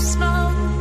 smoke.